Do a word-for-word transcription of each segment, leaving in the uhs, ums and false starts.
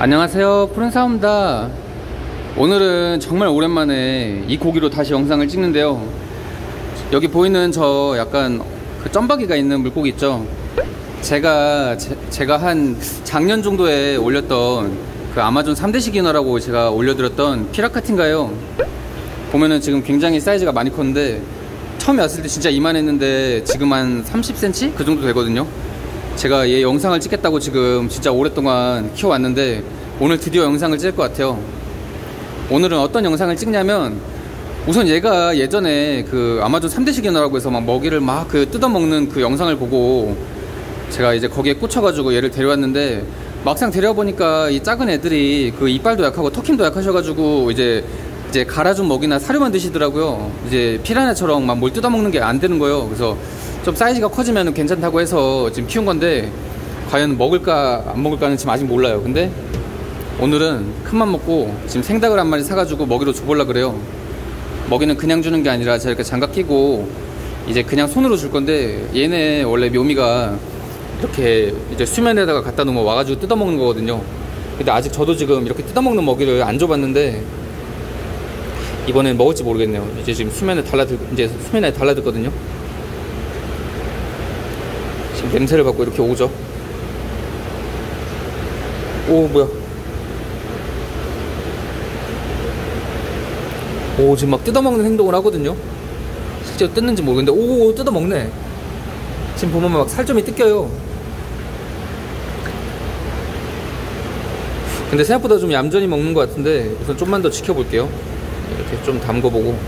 안녕하세요, 푸른사우입니다. 오늘은 정말 오랜만에 이 고기로 다시 영상을 찍는데요, 여기 보이는 저 약간 그 점박이가 있는 물고기 있죠. 제가 제, 제가 한 작년 정도에 올렸던 그 아마존 삼대 식인어라고 제가 올려드렸던 피라카틴가예요. 보면은 지금 굉장히 사이즈가 많이 컸는데, 처음에 왔을 때 진짜 이만했는데 지금 한 삼십 센티미터 그 정도 되거든요. 제가 얘 영상을 찍겠다고 지금 진짜 오랫동안 키워왔는데 오늘 드디어 영상을 찍을 것 같아요. 오늘은 어떤 영상을 찍냐면, 우선 얘가 예전에 그 아마존 삼대 식인어라고 해서 막 먹이를 막 그 뜯어먹는 그 영상을 보고 제가 이제 거기에 꽂혀가지고 얘를 데려왔는데, 막상 데려보니까 이 작은 애들이 그 이빨도 약하고 턱힘도 약하셔가지고 이제 이제 갈아준 먹이나 사료만 드시더라고요. 이제 피라냐처럼 막 뭘 뜯어먹는 게 안 되는 거예요. 그래서 좀 사이즈가 커지면 괜찮다고 해서 지금 키운 건데, 과연 먹을까 안 먹을까는 지금 아직 몰라요. 근데 오늘은 큰맘 먹고 지금 생닭을 한 마리 사가지고 먹이로 줘보려 그래요. 먹이는 그냥 주는 게 아니라 제가 이렇게 장갑 끼고 이제 그냥 손으로 줄 건데, 얘네 원래 묘미가 이렇게 이제 수면에다가 갖다 놓으면 와가지고 뜯어먹는 거거든요. 근데 아직 저도 지금 이렇게 뜯어먹는 먹이를 안 줘봤는데 이번엔 먹을지 모르겠네요. 이제 지금 수면에 달라들 이제 수면에 달라들거든요. 지금 냄새를 맡고 이렇게 오죠. 오, 뭐야? 오, 지금 막 뜯어먹는 행동을 하거든요. 실제로 뜯는지 모르겠는데, 오, 뜯어먹네. 지금 보면 막 살점이 뜯겨요. 근데 생각보다 좀 얌전히 먹는 것 같은데, 우선 좀만 더 지켜볼게요. 이렇게 좀 담궈보고.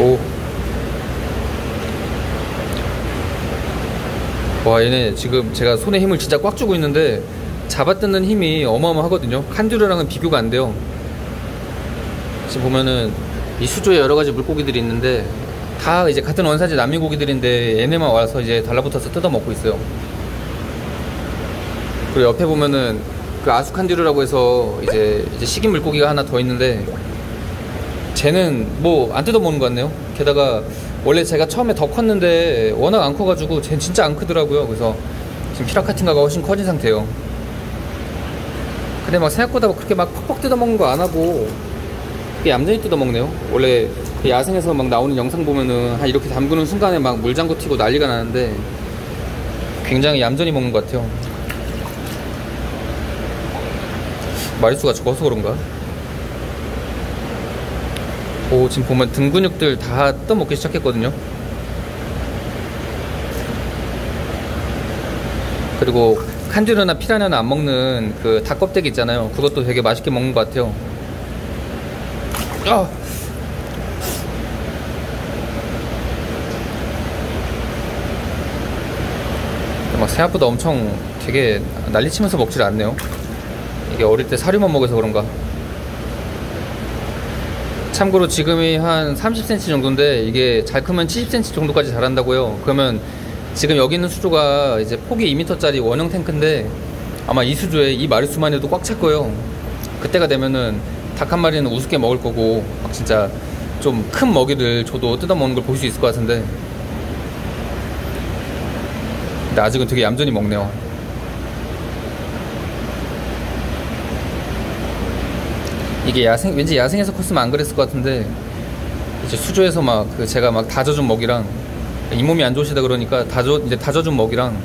오. 와, 얘네 지금 제가 손에 힘을 진짜 꽉 주고 있는데 잡아뜯는 힘이 어마어마하거든요. 칸디루랑은 비교가 안 돼요. 지금 보면은 이 수조에 여러가지 물고기들이 있는데 다 이제 같은 원산지 남미 고기들인데 얘네만 와서 이제 달라붙어서 뜯어먹고 있어요. 그리고 옆에 보면은 그 아수칸디루라고 해서 이제 이제 식인 물고기가 하나 더 있는데, 쟤는 뭐 안 뜯어먹는 것 같네요. 게다가 원래 제가 처음에 더 컸는데 워낙 안 커가지고 쟤는 진짜 안 크더라고요. 그래서 지금 피라카틴가가 훨씬 커진 상태예요. 근데 막 생각보다 그렇게 막 퍽퍽 뜯어먹는 거 안 하고 그게 얌전히 뜯어먹네요. 원래 야생에서 막 나오는 영상 보면은 한 이렇게 담그는 순간에 막 물장구 튀고 난리가 나는데 굉장히 얌전히 먹는 것 같아요. 마리수가 적어서 그런가? 오, 지금 보면 등 근육들 다 뜯어먹기 시작했거든요. 그리고 칸디루나 피라냐나 안 먹는 그 닭 껍데기 있잖아요. 그것도 되게 맛있게 먹는 것 같아요. 아! 막 생각보다 엄청 되게 난리치면서 먹질 않네요. 이게 어릴 때 사료만 먹어서 그런가. 참고로 지금이 한 삼십 센티미터 정도인데 이게 잘 크면 칠십 센티미터 정도까지 자란다고요. 그러면 지금 여기 있는 수조가 이제 폭이 이 미터짜리 원형 탱크인데 아마 이 수조에 이 마리수만 해도 꽉 찰 거예요. 그때가 되면은 닭 한 마리는 우습게 먹을 거고 막 진짜 좀 큰 먹이를 줘도 뜯어먹는 걸 볼 수 있을 것 같은데, 근데 아직은 되게 얌전히 먹네요. 이게 야생, 왠지 야생에서 컸으면 안 그랬을 것 같은데 이제 수조에서 막 그 제가 막 다져준 먹이랑, 이 몸이 안 좋으시다 그러니까 다져 이제 다져준 먹이랑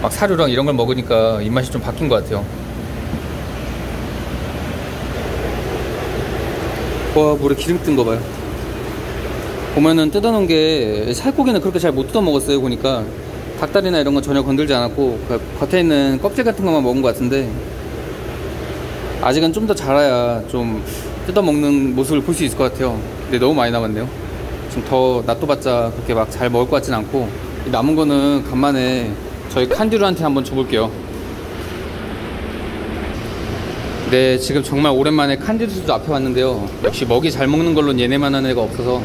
막 사료랑 이런 걸 먹으니까 입맛이 좀 바뀐 것 같아요. 와, 물에 기름 뜬 거 봐요. 보면은 뜯어놓은 게, 살코기는 그렇게 잘 못 뜯어 먹었어요. 보니까 닭다리나 이런 건 전혀 건들지 않았고 그 겉에 있는 껍질 같은 것만 먹은 것 같은데, 아직은 좀 더 자라야 좀 뜯어 먹는 모습을 볼 수 있을 것 같아요. 근데 너무 많이 남았네요. 좀 더 놔둬봤자 그렇게 막 잘 먹을 것 같진 않고, 남은 거는 간만에 저희 칸디루한테 한번 줘볼게요. 네, 지금 정말 오랜만에 칸디루도 앞에 왔는데요, 역시 먹이 잘 먹는 걸로는 얘네만한 애가 없어서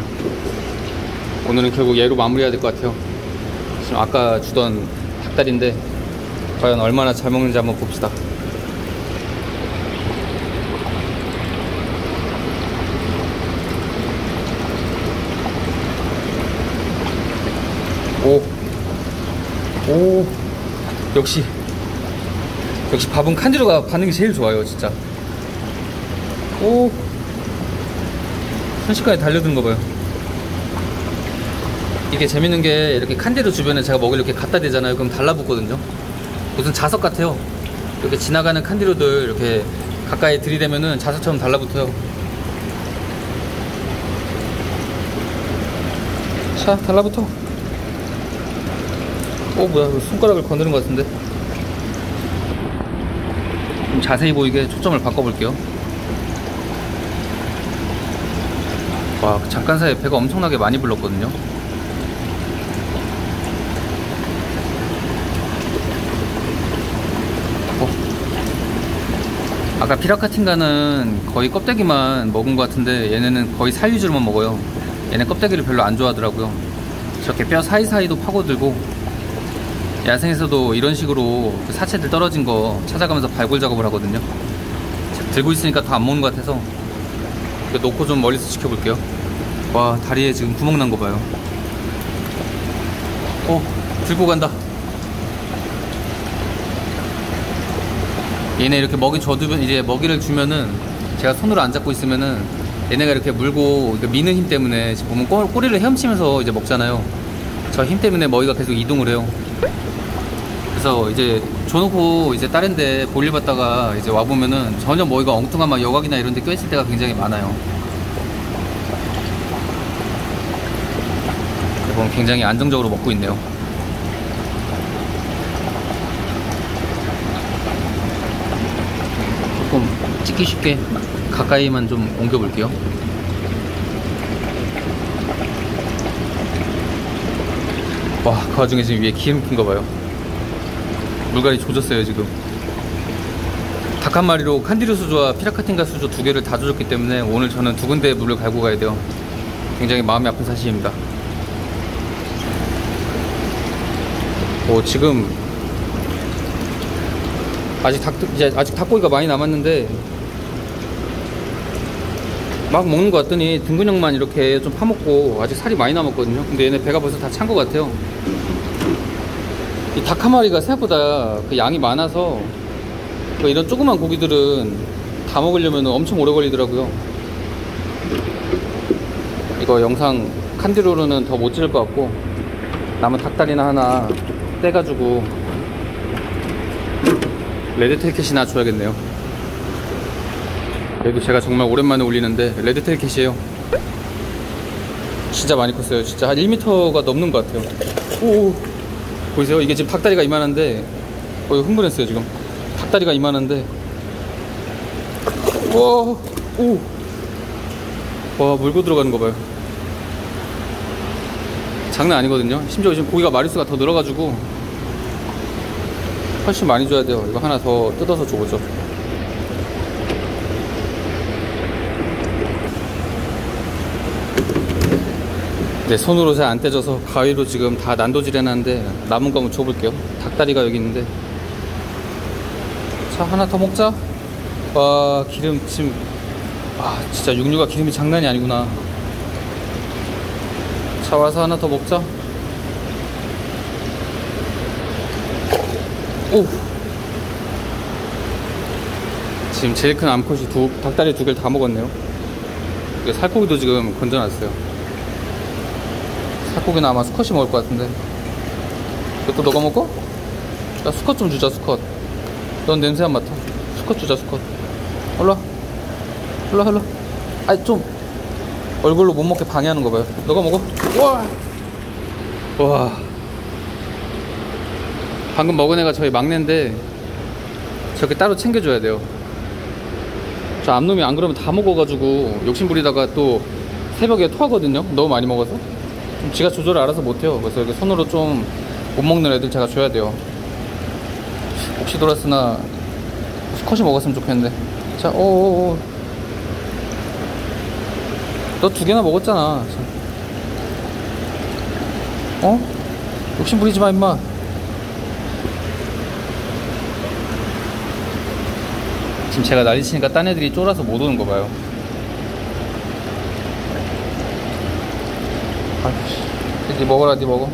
오늘은 결국 얘로 마무리해야 될 것 같아요. 지금 아까 주던 닭다리인데 과연 얼마나 잘 먹는지 한번 봅시다. 오, 역시 역시 밥은 칸디루가 반응이 제일 좋아요 진짜. 오, 순식간에 달려드는 거 봐요. 이게 재밌는 게 이렇게 칸디루 주변에 제가 먹을 이렇게 갖다 대잖아요. 그럼 달라붙거든요. 무슨 자석 같아요. 이렇게 지나가는 칸디루들 이렇게 가까이 들이대면은 자석처럼 달라붙어요. 자, 달라붙어. 어, 뭐야, 손가락을 건드린 것 같은데. 좀 자세히 보이게 초점을 바꿔볼게요. 와, 잠깐 사이에 배가 엄청나게 많이 불렀거든요. 아까 피라카틴가는 거의 껍데기만 먹은 것 같은데 얘네는 거의 살 위주로만 먹어요. 얘네 껍데기를 별로 안 좋아하더라고요. 저렇게 뼈 사이사이도 파고들고 야생에서도 이런 식으로 사체들 떨어진 거 찾아가면서 발굴 작업을 하거든요. 들고 있으니까 더 안 먹는 것 같아서 놓고 좀 멀리서 지켜볼게요. 와, 다리에 지금 구멍 난 거 봐요. 어, 들고 간다. 얘네 이렇게 먹이 줘두면, 이제 먹이를 주면은 제가 손으로 안 잡고 있으면은 얘네가 이렇게 물고 미는 힘 때문에 지금 보면 꼬리를 헤엄치면서 이제 먹잖아요. 저 힘 때문에 먹이가 계속 이동을 해요. 그래서 이제 줘놓고 이제 다른 데 볼일 봤다가 이제 와보면은 전혀 먹이가 엉뚱한 막 여각이나 이런 데 껴있을 때가 굉장히 많아요. 이건 굉장히 안정적으로 먹고 있네요. 조금 찍기 쉽게 가까이만 좀 옮겨볼게요. 와, 그 와중에 지금 위에 기름 낀 거 봐요. 물갈이 조졌어요 지금. 닭 한 마리로 칸디루 수조와 피라카틴가 수조 두 개를 다 조졌기 때문에 오늘 저는 두 군데 물을 갈고 가야 돼요. 굉장히 마음이 아픈 사실입니다. 오, 지금 아직 닭, 이제 아직 닭고기가 많이 남았는데 막 먹는 것 같더니 등 근육만 이렇게 좀 파먹고 아직 살이 많이 남았거든요. 근데 얘네 배가 벌써 다 찬 것 같아요. 이 닭 한 마리가 생각보다 그 양이 많아서 그 이런 조그만 고기들은 다 먹으려면 엄청 오래 걸리더라고요. 이거 영상 칸디루로는 더 못 찍을 것 같고 남은 닭다리나 하나 떼가지고 레드테일캣이나 줘야겠네요. 그래도 제가 정말 오랜만에 올리는데 레드테일캣이에요. 진짜 많이 컸어요. 진짜 한 일 미터가 넘는 것 같아요. 오, 보이세요? 이게 지금 닭다리가 이만한데 거의 흥분했어요 지금. 닭다리가 이만한데 와, 오, 와, 물고 들어가는 거 봐요. 장난 아니거든요. 심지어 지금 고기가 마리수가 더 늘어가지고 훨씬 많이 줘야 돼요. 이거 하나 더 뜯어서 줘보죠. 네, 손으로 잘 안 떼져서 가위로 지금 다 난도질 해놨는데 남은 거 한번 줘볼게요. 닭다리가 여기 있는데. 자, 하나 더 먹자. 와, 기름 지금, 아, 진짜 육류가 기름이 장난이 아니구나. 자, 와서 하나 더 먹자. 오. 지금 제일 큰 암컷이 두, 닭다리 두 개를 다 먹었네요. 살코기도 지금 건져놨어요. 살코기는 아마 수컷이 먹을 것 같은데. 이것도 너가 먹어? 야, 수컷 좀 주자, 수컷. 넌 냄새 안 맡아. 수컷 주자, 수컷. 올라. 올라, 올라. 아이, 좀. 얼굴로 못 먹게 방해하는 거 봐요. 너가 먹어. 우와. 와. 방금 먹은 애가 저희 막내인데 저렇게 따로 챙겨줘야 돼요. 저 암놈이 안 그러면 다 먹어가지고 욕심부리다가 또 새벽에 토하거든요. 너무 많이 먹어서 좀 지가 조절을 알아서 못해요. 그래서 이렇게 손으로 좀 못 먹는 애들 제가 줘야 돼요. 혹시 돌았으나 수컷이 먹었으면 좋겠는데. 자, 오오오, 너 두 개나 먹었잖아. 어? 욕심부리지 마 임마. 지금 제가 난리치니까 딴 애들이 쫄아서 못 오는 거 봐요. 아이씨, 니 먹어라, 니 먹어.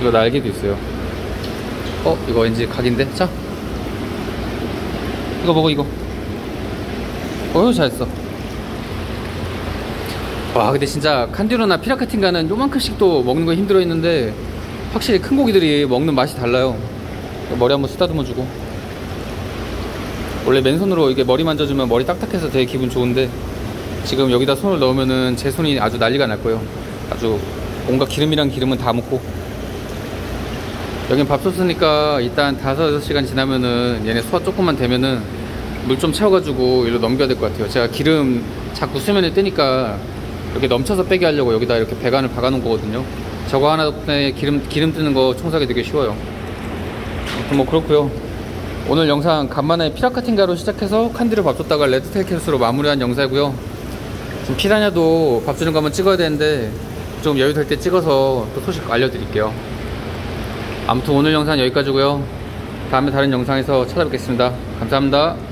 이거 날개도 있어요. 어? 이거 왠지 각인데? 자, 이거 먹어. 이거 어휴 잘했어. 와 근데 진짜 칸디루나 피라카틴가는 요만큼씩도 먹는 거 힘들어 했는데 확실히 큰 고기들이 먹는 맛이 달라요. 머리 한번 쓰다듬어 주고, 원래 맨손으로 이게 머리 만져주면 머리 딱딱해서 되게 기분 좋은데 지금 여기다 손을 넣으면은 제 손이 아주 난리가 날 거예요. 아주 뭔가 기름이랑 기름은 다 먹고. 여긴 밥솥으니까 일단 다섯 시간 지나면은 얘네 소화 조금만 되면은 물 좀 채워가지고 일로 넘겨야 될 것 같아요. 제가 기름 자꾸 수면에 뜨니까 이렇게 넘쳐서 빼게 하려고 여기다 이렇게 배관을 박아 놓은 거거든요. 저거 하나 덕분에 기름 기름 뜨는 거 청소하기 되게 쉬워요. 뭐 그렇고요. 오늘 영상 간만에 피라카틴가로 시작해서 칸디루 밥 줬다가 레드텔캐스로 마무리한 영상이고요. 지금 피라냐도 밥 주는 거 한번 찍어야 되는데 좀 여유 될 때 찍어서 또 소식 알려드릴게요. 아무튼 오늘 영상 여기까지고요. 다음에 다른 영상에서 찾아뵙겠습니다. 감사합니다.